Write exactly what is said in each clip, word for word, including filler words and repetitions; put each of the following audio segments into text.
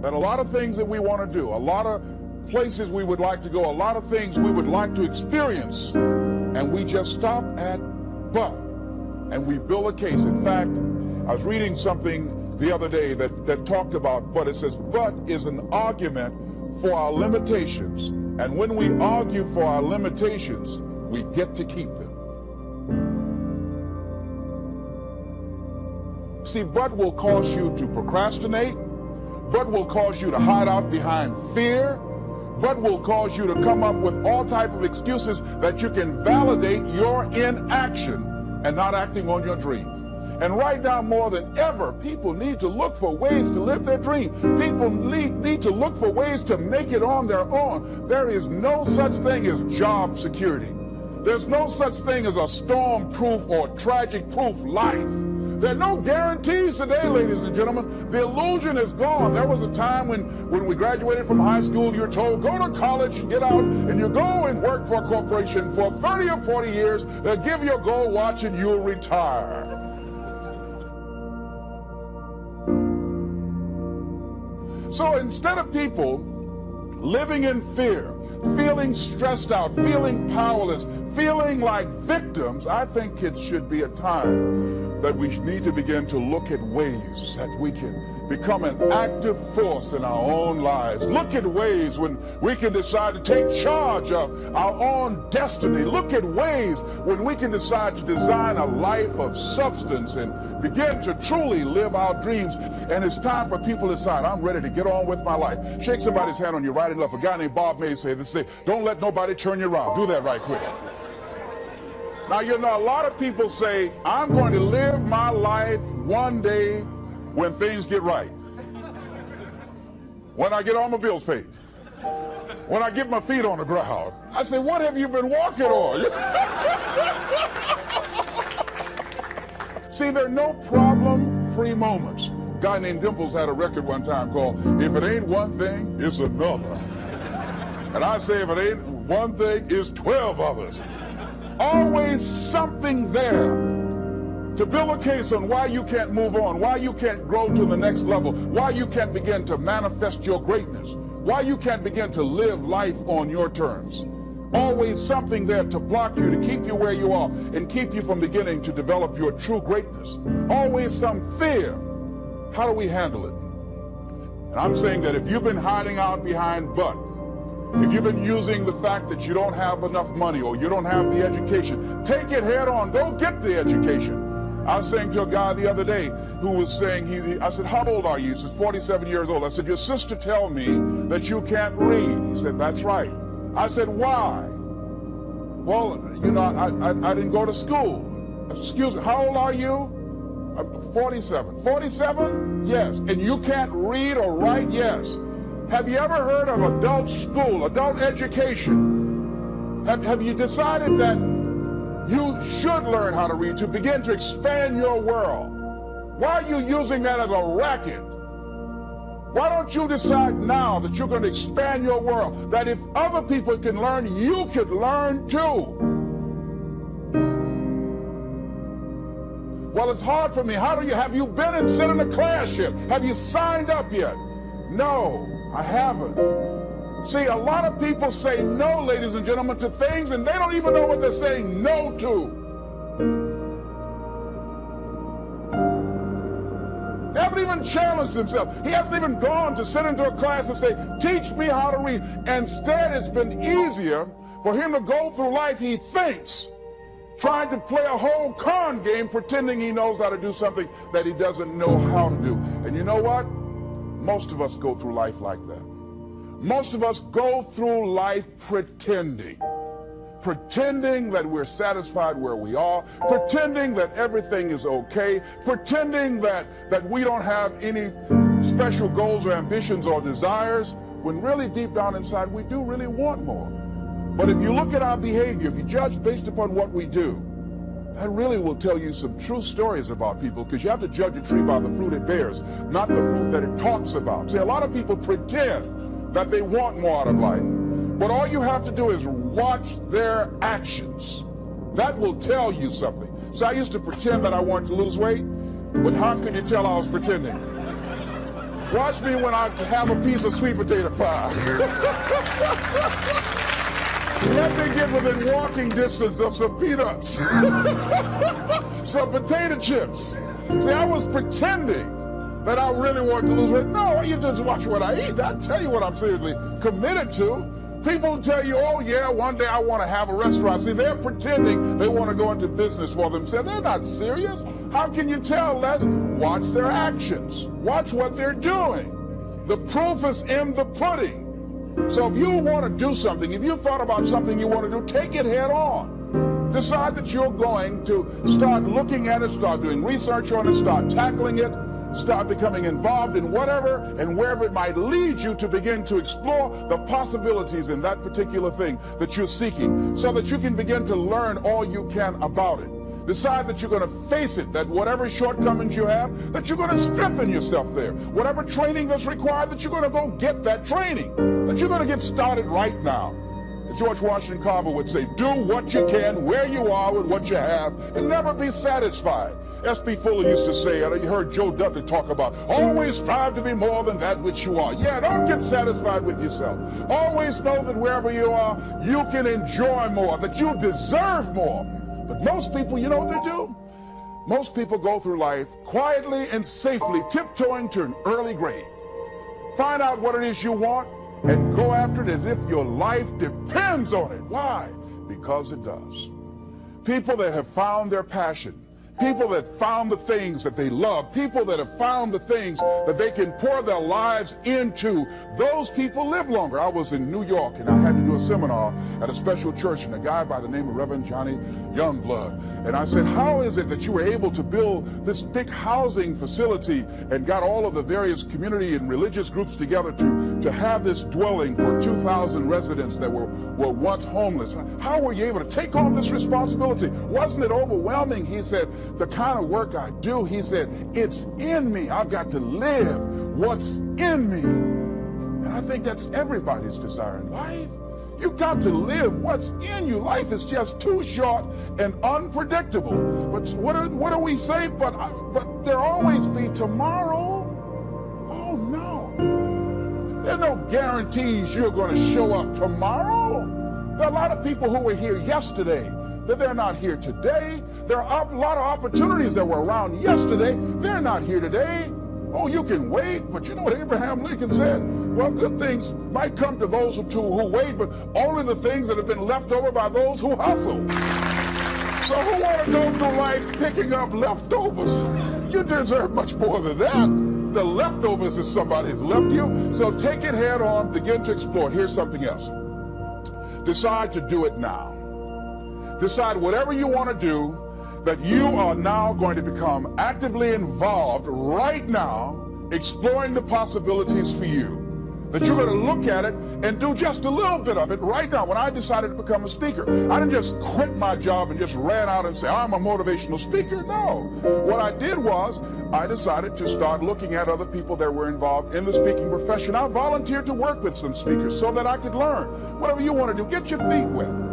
But a lot of things that we want to do, a lot of places we would like to go, a lot of things we would like to experience, and we just stop at but, and we build a case. In fact, I was reading something the other day that, that talked about but. It says but is an argument for our limitations, and when we argue for our limitations, we get to keep them. See, but will cause you to procrastinate, but will cause you to hide out behind fear, but will cause you to come up with all type of excuses that you can validate your inaction and not acting on your dream. And right now, more than ever, people need to look for ways to live their dream. People need, need to look for ways to make it on their own. There is no such thing as job security. There's no such thing as a storm-proof or tragic-proof life. There are no guarantees today, ladies and gentlemen. The illusion is gone. There was a time when, when we graduated from high school, you're told, go to college, and get out, and you go and work for a corporation for thirty or forty years. They'll give you a gold watch, and you'll retire. So instead of people living in fear, feeling stressed out, feeling powerless, feeling like victims, I think it should be a time that we need to begin to look at ways that we can become an active force in our own lives. Look at ways when we can decide to take charge of our own destiny. Look at ways when we can decide to design a life of substance and begin to truly live our dreams. And it's time for people to decide, I'm ready to get on with my life. Shake somebody's hand on your right and left. A guy named Bob May said this, say, don't let nobody turn you around. Do that right quick. Now, you know, a lot of people say, I'm going to live my life one day when things get right. When I get all my bills paid. When I get my feet on the ground. I say, what have you been walking on? See, there are no problem-free moments. A guy named Dimples had a record one time called, If It Ain't One Thing, It's Another. And I say, if it ain't one thing, it's twelve others. Always something there to build a case on why you can't move on, why you can't grow to the next level, why you can't begin to manifest your greatness, why you can't begin to live life on your terms. Always something there to block you, to keep you where you are, and keep you from beginning to develop your true greatness. Always some fear. How do we handle it? And I'm saying that if you've been hiding out behind but, if you've been using the fact that you don't have enough money or you don't have the education, take it head on. Go get the education. I was saying to a guy the other day who was saying, he, I said, how old are you? He said, forty-seven years old. I said, your sister tell me that you can't read. He said, that's right. I said, why? Well, you know, I, I, I didn't go to school. I said, excuse me, how old are you? I'm forty-seven. forty-seven? Yes. And you can't read or write? Yes. Have you ever heard of adult school, adult education? Have, have you decided that you should learn how to read to begin to expand your world? Why are you using that as a racket? Why don't you decide now that you're going to expand your world, that if other people can learn, you could learn too? Well, it's hard for me. How do you, have you been and sit in a class yet? Have you signed up yet? No. I haven't. See, a lot of people say no, ladies and gentlemen, to things, and they don't even know what they're saying no to. They haven't even challenged themselves. He hasn't even gone to sit into a class and say, teach me how to read. Instead, it's been easier for him to go through life, he thinks, trying to play a whole con game, pretending he knows how to do something that he doesn't know how to do. And you know what? Most of us go through life like that. Most of us go through life pretending. Pretending that we're satisfied where we are. Pretending that everything is okay. Pretending that, that we don't have any special goals or ambitions or desires. When really deep down inside, we do really want more. But if you look at our behavior, if you judge based upon what we do, that really will tell you some true stories about people, because you have to judge a tree by the fruit it bears, not the fruit that it talks about. See, a lot of people pretend that they want more out of life, but all you have to do is watch their actions. That will tell you something. So I used to pretend that I wanted to lose weight, but how could you tell I was pretending? Watch me when I have a piece of sweet potato pie. Let me get within walking distance of some peanuts, some potato chips. See, I was pretending that I really wanted to lose weight. No, you just watch what I eat. I tell you what I'm seriously committed to. People tell you, oh yeah, one day I want to have a restaurant. See, they're pretending they want to go into business for themselves. They're not serious. How can you tell? Let's watch their actions. Watch what they're doing. The proof is in the pudding. So if you want to do something, if you thought about something you want to do, take it head on. Decide that you're going to start looking at it, start doing research on it, start tackling it. Start becoming involved in whatever and wherever it might lead you to begin to explore the possibilities in that particular thing that you're seeking so that you can begin to learn all you can about it. Decide that you're going to face it, that whatever shortcomings you have, that you're going to strengthen yourself there. Whatever training that's required, that you're going to go get that training, that you're going to get started right now. George Washington Carver would say, do what you can, where you are, with what you have, and never be satisfied. S B Fuller used to say, and you heard Joe Dudley talk about, always strive to be more than that which you are. Yeah, don't get satisfied with yourself. Always know that wherever you are, you can enjoy more, that you deserve more. But most people, you know what they do? Most people go through life quietly and safely, tiptoeing to an early grave. Find out what it is you want and go after it as if your life depends on it. Why? Because it does. People that have found their passion, people that found the things that they love, people that have found the things that they can pour their lives into, those people live longer. I was in New York and I had to do a seminar at a special church, and a guy by the name of Reverend Johnny Youngblood. And I said, how is it that you were able to build this big housing facility and got all of the various community and religious groups together to, to have this dwelling for two thousand residents that were, were once homeless? How were you able to take on this responsibility? Wasn't it overwhelming? He said, the kind of work I do, he said, it's in me. I've got to live what's in me. And I think that's everybody's desire in life. You've got to live what's in you. Life is just too short and unpredictable. But what, are, what do we say? But, I, but there'll always be tomorrow. Oh, no. There are no guarantees you're going to show up tomorrow. There are a lot of people who were here yesterday that they're not here today. There are a lot of opportunities that were around yesterday. They're not here today. Oh, you can wait, but you know what Abraham Lincoln said? Well, good things might come to those who, who wait, but only the things that have been left over by those who hustle. So who want to go through life picking up leftovers? You deserve much more than that. The leftovers is somebody's left you. So take it head on, begin to explore. Here's something else. Decide to do it now. Decide whatever you want to do, that you are now going to become actively involved right now, exploring the possibilities for you. That you're going to look at it and do just a little bit of it right now. When I decided to become a speaker, I didn't just quit my job and just ran out and say, I'm a motivational speaker. No. What I did was I decided to start looking at other people that were involved in the speaking profession. I volunteered to work with some speakers so that I could learn. Whatever you want to do, get your feet wet.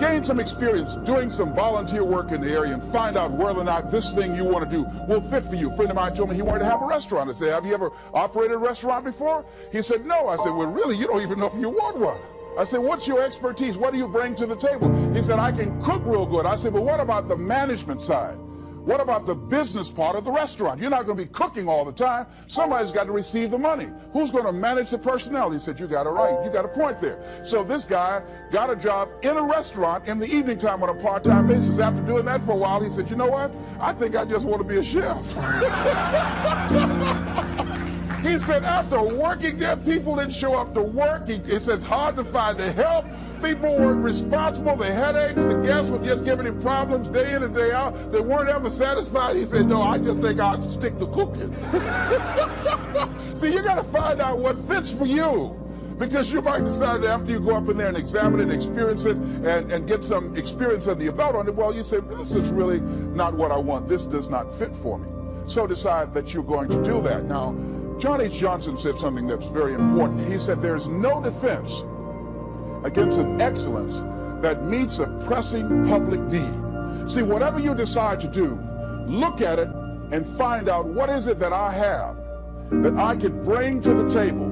Gain some experience doing some volunteer work in the area and find out whether or not this thing you want to do will fit for you. A friend of mine told me he wanted to have a restaurant. I said, have you ever operated a restaurant before? He said, no. I said, well, really, you don't even know if you want one. I said, what's your expertise? What do you bring to the table? He said, I can cook real good. I said, well, what about the management side? What about the business part of the restaurant? You're not going to be cooking all the time. Somebody's got to receive the money. Who's going to manage the personnel? He said, you got it right. You got a point there. So this guy got a job in a restaurant in the evening time on a part-time basis. After doing that for a while, he said, you know what? I think I just want to be a chef. He said, after working there, people didn't show up to work. He, he said, it's hard to find the help. People weren't responsible, the headaches, the guests were just giving him problems day in and day out. They weren't ever satisfied. He said, no, I just think I'll stick to cooking. See, you got to find out what fits for you, because you might decide after you go up in there and examine it and experience it and, and get some experience under your belt on it, well, you say, this is really not what I want. This does not fit for me. So decide that you're going to do that. Now, John H. Johnson said something that's very important. He said, there's no defense against an excellence that meets a pressing public need. See, whatever you decide to do, look at it and find out what is it that I have that I could bring to the table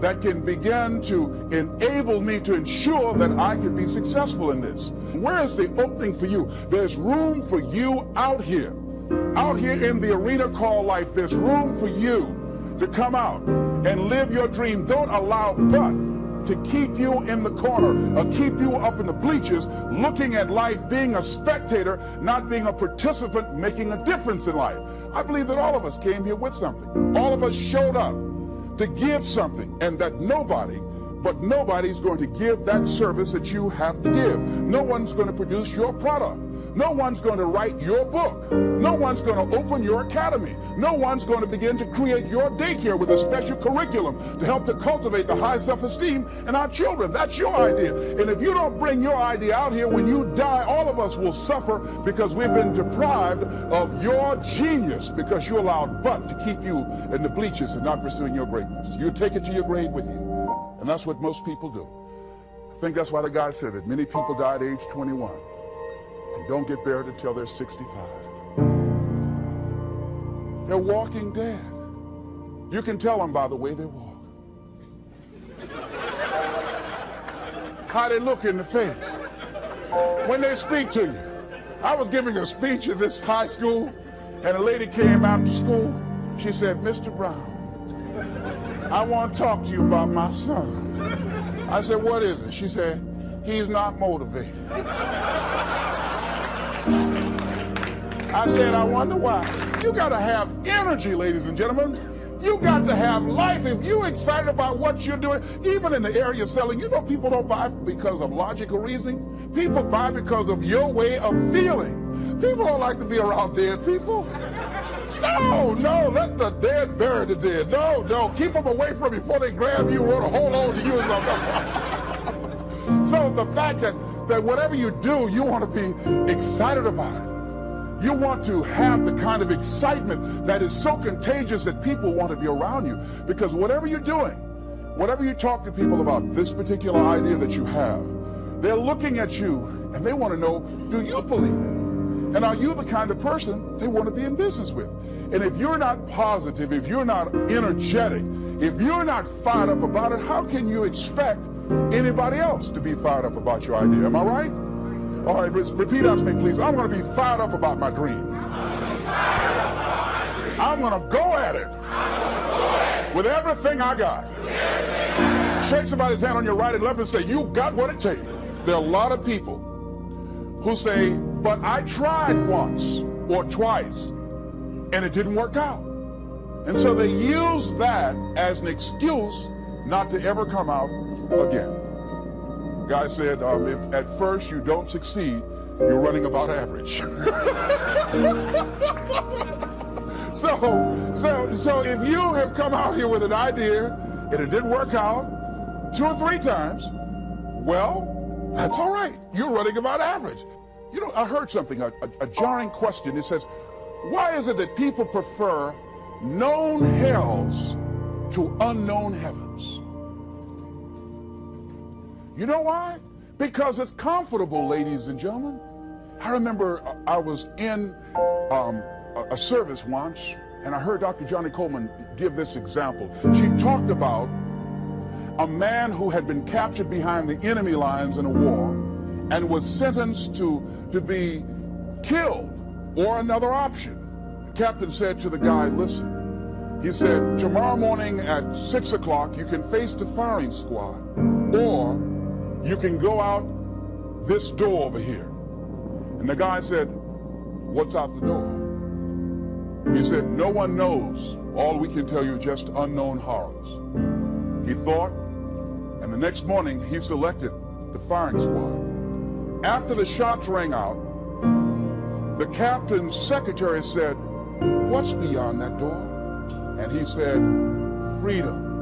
that can begin to enable me to ensure that I can be successful in this? Where is the opening for you? There's room for you out here. Out here in the arena called life, there's room for you to come out and live your dream. Don't allow but to keep you in the corner or keep you up in the bleachers looking at life, being a spectator, not being a participant, making a difference in life. I believe that all of us came here with something. All of us showed up to give something, and that nobody, but nobody's going to give that service that you have to give. No one's going to produce your product. No one's going to write your book. No one's going to open your academy. No one's going to begin to create your daycare with a special curriculum to help to cultivate the high self-esteem in our children. That's your idea. And if you don't bring your idea out here, when you die, all of us will suffer because we've been deprived of your genius because you allowed but to keep you in the bleachers and not pursuing your greatness. You take it to your grave with you. And that's what most people do. I think that's why the guy said it. Many people die at age twenty-one. And don't get buried until they're sixty-five. They're walking dead. You can tell them by the way they walk. How they look in the face. When they speak to you. I was giving a speech at this high school, and a lady came after school. She said, "Mister Brown, I want to talk to you about my son." I said, "What is it?" She said, "He's not motivated." I said, "I wonder why." You got to have energy, ladies and gentlemen. You got to have life. If you're excited about what you're doing, even in the area of selling, you know people don't buy because of logical reasoning. People buy because of your way of feeling. People don't like to be around dead people. No, no, let the dead bury the dead. No, no, keep them away from you before they grab you or hold on to you or something. So the fact that that whatever you do, you want to be excited about it. You want to have the kind of excitement that is so contagious that people want to be around you. Because whatever you're doing, whatever you talk to people about, this particular idea that you have, they're looking at you and they want to know, do you believe it? And are you the kind of person they want to be in business with? And if you're not positive, if you're not energetic, if you're not fired up about it, how can you expect anybody else to be fired up about your idea? Am I right? All right, repeat after me, please. I'm going to be fired up about my dream. I'm going to go at it with everything I got. Shake somebody's hand on your right and left and say, "You got what it takes." There are a lot of people who say, "But I tried once or twice and it didn't work out." And so they use that as an excuse not to ever come out again. Guy said, um, if at first you don't succeed, you're running about average. so, so, so if you have come out here with an idea and it didn't work out two or three times, well, that's all right. You're running about average. You know, I heard something, a, a, a jarring question. It says, why is it that people prefer known hells to unknown heavens? You know why? Because it's comfortable, ladies and gentlemen. I remember I was in um, a service once, and I heard Doctor Johnny Coleman give this example. She talked about a man who had been captured behind the enemy lines in a war and was sentenced to, to be killed or another option. The captain said to the guy, "Listen," he said, "tomorrow morning at six o'clock, you can face the firing squad, or you can go out this door over here." And the guy said, "What's out the door?" He said, "No one knows. All we can tell you just unknown horrors." He thought, and the next morning he selected the firing squad. After the shots rang out, the captain's secretary said, "What's beyond that door?" And he said, "Freedom."